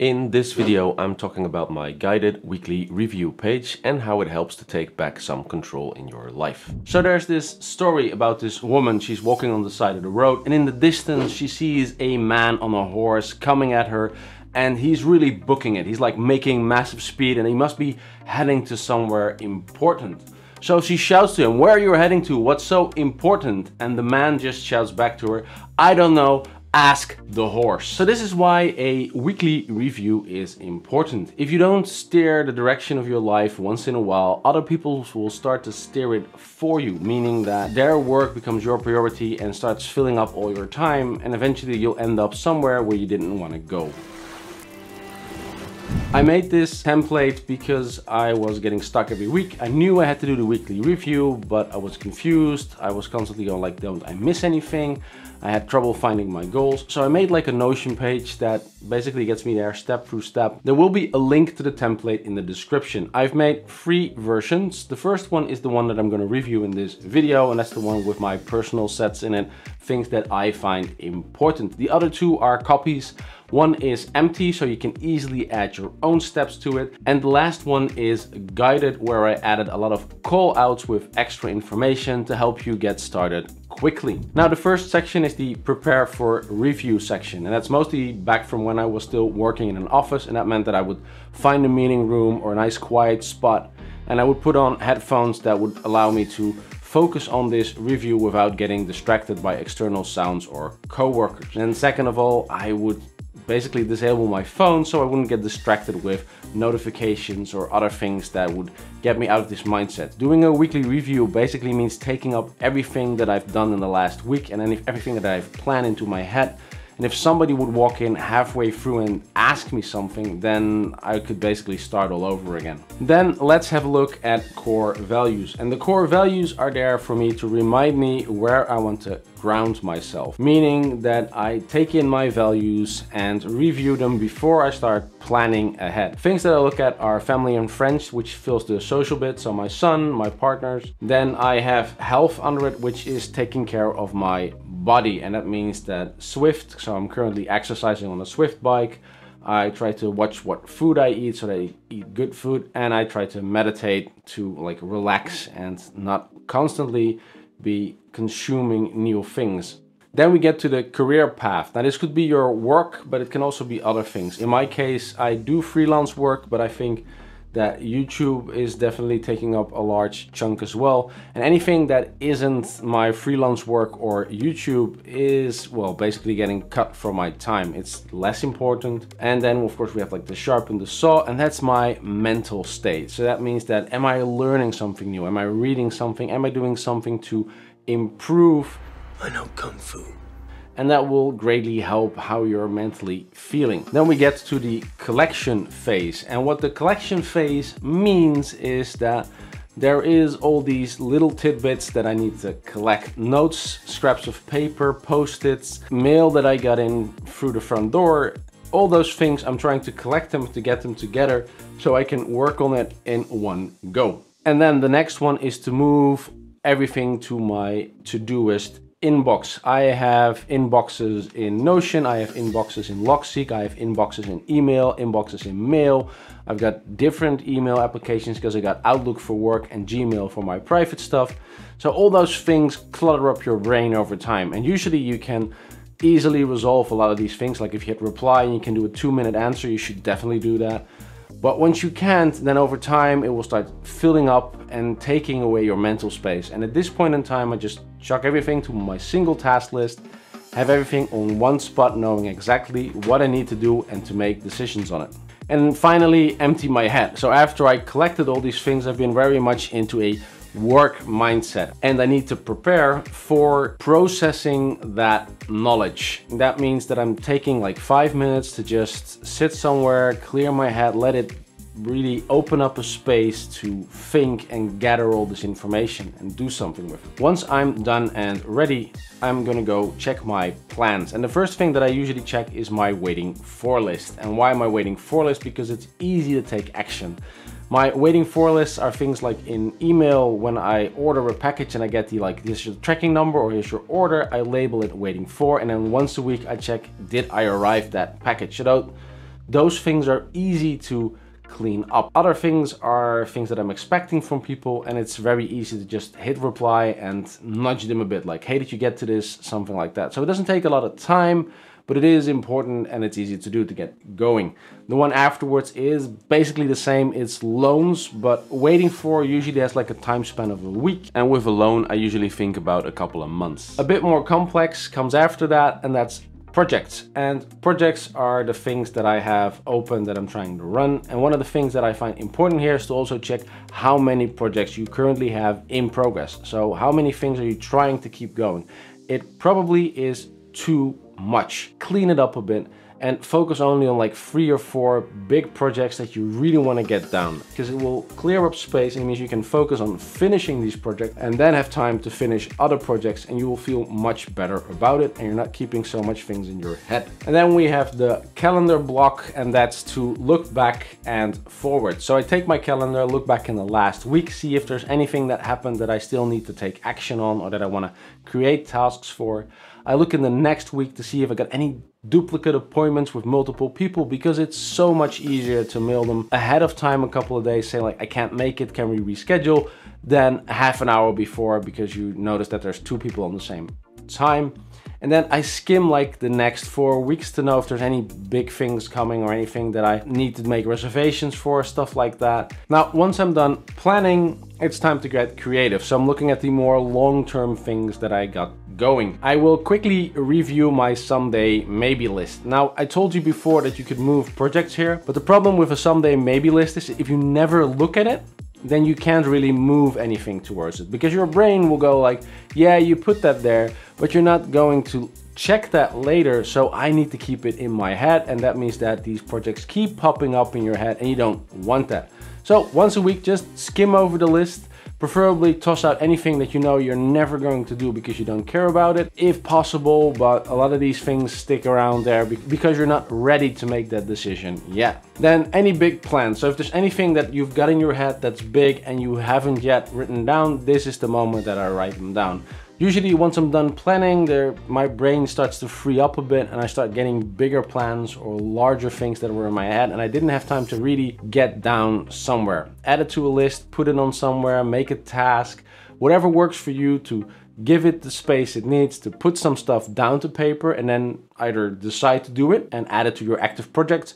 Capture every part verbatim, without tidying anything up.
In this video, I'm talking about my guided weekly review page and how it helps to take back some control in your life. So there's this story about this woman. She's walking on the side of the road, and in the distance she sees a man on a horse coming at her, and he's really booking it. He's like making massive speed, and he must be heading to somewhere important. So she shouts to him, "Where are you heading to? What's so important?" And the man just shouts back to her, "I don't know. Ask the horse." So this is why a weekly review is important. If you don't steer the direction of your life once in a while, other people will start to steer it for you, meaning that their work becomes your priority and starts filling up all your time, and eventually you'll end up somewhere where you didn't want to go. I made this template because I was getting stuck every week. I knew I had to do the weekly review, but I was confused. I was constantly going like, don't I miss anything? I had trouble finding my goals. So I made like a Notion page that basically gets me there step through step. There will be a link to the template in the description. I've made three versions. The first one is the one that I'm going to review in this video, and that's the one with my personal sets in it, things that I find important. The other two are copies. One is empty, so you can easily add your own steps to it. And the last one is guided, where I added a lot of call outs with extra information to help you get started quickly. Now, the first section is the prepare for review section, and that's mostly back from when I was still working in an office, and that meant that I would find a meeting room or a nice quiet spot, and I would put on headphones that would allow me to focus on this review without getting distracted by external sounds or coworkers. And second of all, I would basically disable my phone so I wouldn't get distracted with notifications or other things that would get me out of this mindset. Doing a weekly review basically means taking up everything that I've done in the last week and then everything that I've planned into my head. And if somebody would walk in halfway through and ask me something, then I could basically start all over again. Then let's have a look at core values. And the core values are there for me to remind me where I want to ground myself, meaning that I take in my values and review them before I start planning ahead. Things that I look at are family and friends, which fills the social bit, so my son, my partners. Then I have health under it, which is taking care of my body, and that means that Swift, so I'm currently exercising on a Swift bike. I try to watch what food I eat so that I eat good food, and I try to meditate to like relax and not constantly be consuming new things. Then we get to the career path. Now, this could be your work, but it can also be other things. In my case, I do freelance work, but I think that YouTube is definitely taking up a large chunk as well. And anything that isn't my freelance work or YouTube is, well, basically getting cut from my time. It's less important. And then of course we have like the sharpen the saw, and that's my mental state. So that means that, am I learning something new? Am I reading something? Am I doing something to improve? I know Kung Fu. And that will greatly help how you're mentally feeling. Then we get to the collection phase. And what the collection phase means is that there is all these little tidbits that I need to collect. Notes, scraps of paper, post-its, mail that I got in through the front door. All those things, I'm trying to collect them to get them together so I can work on it in one go. And then the next one is to move everything to my Todoist inbox. I have inboxes in Notion, I have inboxes in LogSeq, I have inboxes in email, inboxes in mail. I've got different email applications because I got Outlook for work and Gmail for my private stuff. So all those things clutter up your brain over time, and usually you can easily resolve a lot of these things. Like if you hit reply and you can do a two minute answer, you should definitely do that. But once you can't, then over time, it will start filling up and taking away your mental space. And at this point in time, I just chuck everything to my single task list, have everything on one spot, knowing exactly what I need to do and to make decisions on it. And finally, empty my head. So after I collected all these things, I've been very much into a work mindset, and I need to prepare for processing that knowledge. That means that I'm taking like five minutes to just sit somewhere, clear my head, let it really open up a space to think and gather all this information and do something with it. Once I'm done and ready, I'm gonna go check my plans. And the first thing that I usually check is my waiting for list. And why am I waiting for list? Because it's easy to take action. My waiting for lists are things like in email, when I order a package and I get the like, this is your tracking number or here's your order, I label it waiting for, and then once a week I check, did I arrive that package? So those things are easy to clean up. Other things are things that I'm expecting from people, and it's very easy to just hit reply and nudge them a bit, like, hey, did you get to this? Something like that. So it doesn't take a lot of time, but it is important and it's easy to do to get going. The one afterwards is basically the same. It's loans, but waiting for usually has like a time span of a week. And with a loan, I usually think about a couple of months. A bit more complex comes after that, and that's projects. And projects are the things that I have open that I'm trying to run. And one of the things that I find important here is to also check how many projects you currently have in progress. So how many things are you trying to keep going? It probably is too much. Clean it up a bit and focus only on like three or four big projects that you really want to get down, because it will clear up space and means you can focus on finishing these projects and then have time to finish other projects, and you will feel much better about it and you're not keeping so much things in your head. And then we have the calendar block, and that's to look back and forward. So I take my calendar, look back in the last week, see if there's anything that happened that I still need to take action on or that I want to create tasks for. I look in the next week to see if I got any duplicate appointments with multiple people, because it's so much easier to mail them ahead of time a couple of days, say like, I can't make it, can we reschedule? Then half an hour before, because you notice that there's two people on the same time. And then I skim like the next four weeks to know if there's any big things coming or anything that I need to make reservations for, stuff like that. Now, once I'm done planning, it's time to get creative. So I'm looking at the more long-term things that I got going. I will quickly review my someday maybe list. Now, I told you before that you could move projects here, but the problem with a someday maybe list is if you never look at it, then you can't really move anything towards it, because your brain will go like, yeah, you put that there, but you're not going to check that later. So I need to keep it in my head. And that means that these projects keep popping up in your head and you don't want that. So once a week, just skim over the list, preferably toss out anything that you know you're never going to do because you don't care about it, if possible. But a lot of these things stick around there because you're not ready to make that decision yet. Then any big plans. So if there's anything that you've got in your head that's big and you haven't yet written down, this is the moment that I write them down. Usually once I'm done planning, there, my brain starts to free up a bit and I start getting bigger plans or larger things that were in my head and I didn't have time to really get down somewhere. Add it to a list, put it on somewhere, make a task, whatever works for you to give it the space it needs to put some stuff down to paper, and then either decide to do it and add it to your active project,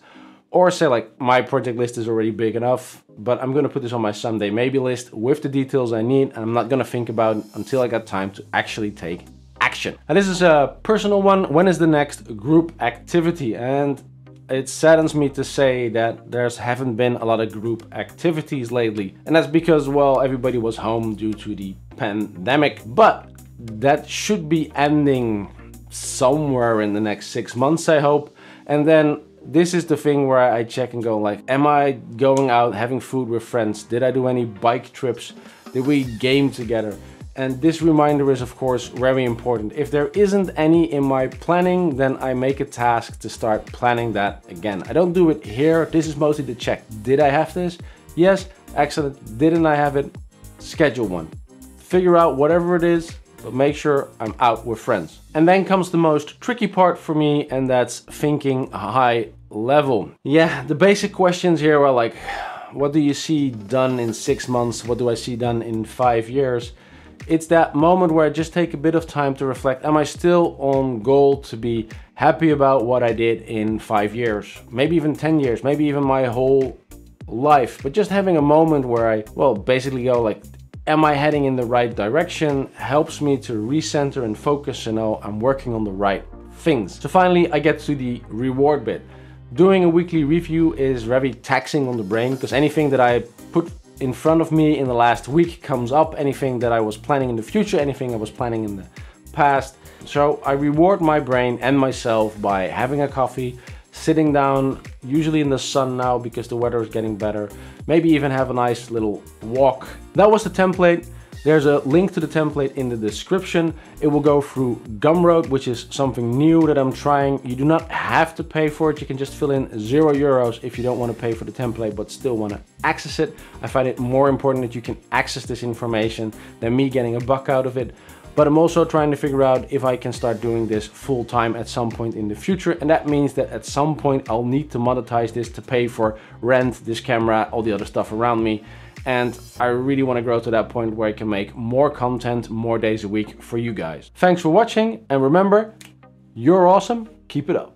or say like, my project list is already big enough, but I'm gonna put this on my someday maybe list with the details I need, and I'm not gonna think about it until I got time to actually take action. And this is a personal one. When is the next group activity? And it saddens me to say that there's haven't been a lot of group activities lately. And that's because, well, everybody was home due to the pandemic, but that should be ending somewhere in the next six months, I hope. And then this is the thing where I check and go like, am I going out having food with friends? Did I do any bike trips? Did we game together? And this reminder is of course very important. If there isn't any in my planning, then I make a task to start planning that again. I don't do it here. This is mostly to check. Did I have this? Yes, excellent. Didn't I have it? Schedule one. Figure out whatever it is, but make sure I'm out with friends. And then comes the most tricky part for me, and that's thinking high level. Yeah, the basic questions here are like, what do you see done in six months? What do I see done in five years? It's that moment where I just take a bit of time to reflect. Am I still on goal to be happy about what I did in five years? Maybe even ten years, maybe even my whole life. But just having a moment where I, well, basically go like, am I heading in the right direction? Helps me to recenter and focus and know I'm working on the right things. So finally, I get to the reward bit. Doing a weekly review is very taxing on the brain, because anything that I put in front of me in the last week comes up, anything that I was planning in the future, anything I was planning in the past. So I reward my brain and myself by having a coffee, sitting down, usually in the sun now because the weather is getting better, maybe even have a nice little walk. That was the template. There's a link to the template in the description. It will go through Gumroad, which is something new that I'm trying. You do not have to pay for it. You can just fill in zero euros if you don't want to pay for the template but still want to access it. I find it more important that you can access this information than me getting a buck out of it. But I'm also trying to figure out if I can start doing this full time at some point in the future. And that means that at some point I'll need to monetize this to pay for rent, this camera, all the other stuff around me. And I really want to grow to that point where I can make more content more days a week for you guys. Thanks for watching, and remember, you're awesome. Keep it up.